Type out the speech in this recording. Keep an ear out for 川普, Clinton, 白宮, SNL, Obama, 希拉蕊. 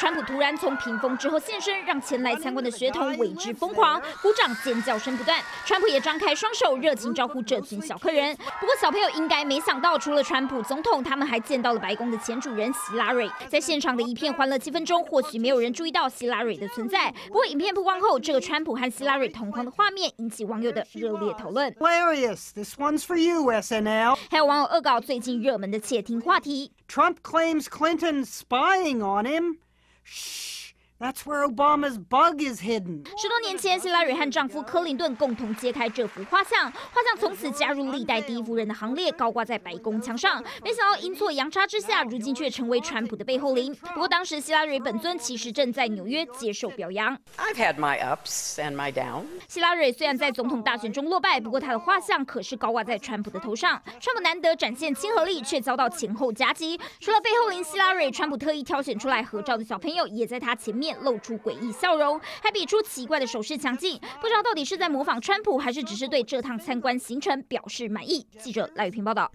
川普突然从屏风之后现身，让前来参观的学童为之疯狂，鼓掌尖叫声不断。川普也张开双手，热情招呼这群小客人。不过小朋友应该没想到，除了川普总统，他们还见到了白宫的前主人希拉蕊。在现场的一片欢乐气氛中，或许没有人注意到希拉蕊的存在。不过影片曝光后，这个川普和希拉蕊同框的画面引起网友的热烈讨论。Hilarious, this one's for you, SNL. 还有网友恶搞最近热门的窃听话题。Trump claims Clinton spying on him. Shh, that's where Obama's bug is hidden. 10多年前，希拉蕊和丈夫克林顿共同揭开这幅画像，画像从此加入历代第一夫人的行列，高挂在白宫墙上。没想到阴错阳差之下，如今却成为川普的背后灵。不过当时希拉蕊本尊其实正在纽约接受表扬。I've had my ups and my downs. 希拉蕊虽然在总统大选中落败，不过她的画像可是高挂在川普的头上。川普难得展现亲和力，却遭到前后夹击。除了背后灵希拉蕊，川普特意挑选出来合照的小朋友，也在他前面露出诡异笑容，还比出奇怪的手势强劲，不知道到底是在模仿川普，还是只是对这趟参观行程表示满意。记者赖雨萍报道。